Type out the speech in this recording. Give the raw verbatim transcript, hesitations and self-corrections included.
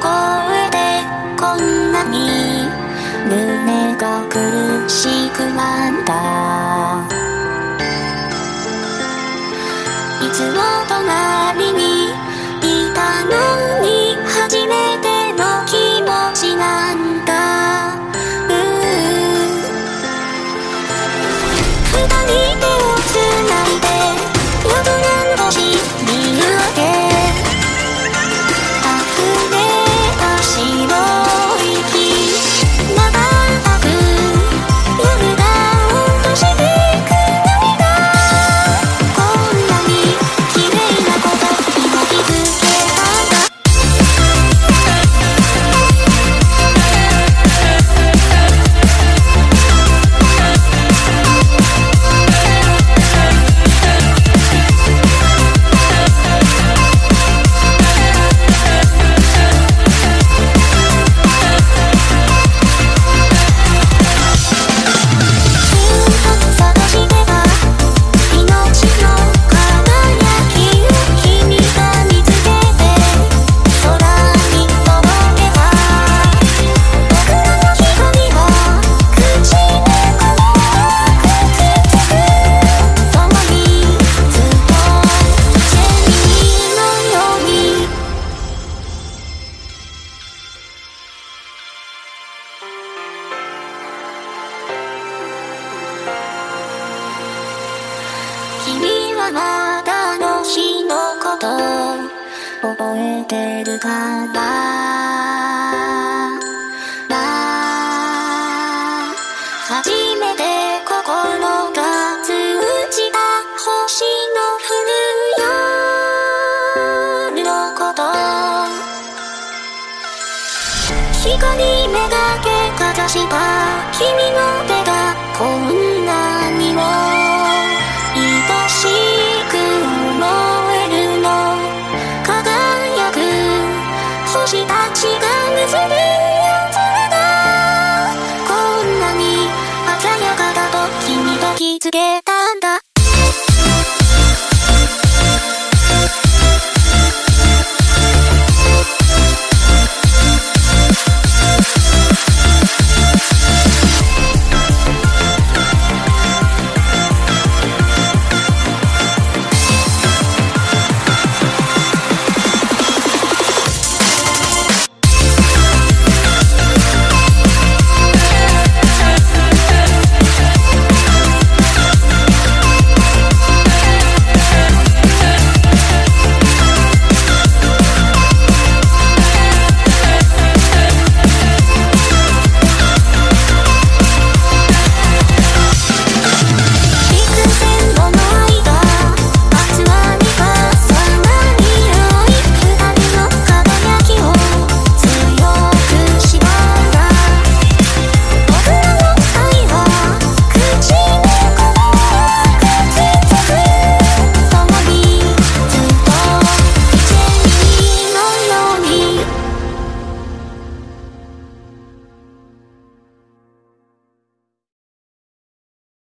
声でこんなに胸が苦しくなんだ。いつも隣にいたのに初めての気持ちなんだ。二人手をつないで夜空の星見上げまだあの日のこと覚えてるかな。初めて心が通じた星の降る夜のこと。光めがけかざした君の手がこんなにも星たちが結ぶ夜がこんなに鮮やかだと君と気づけた。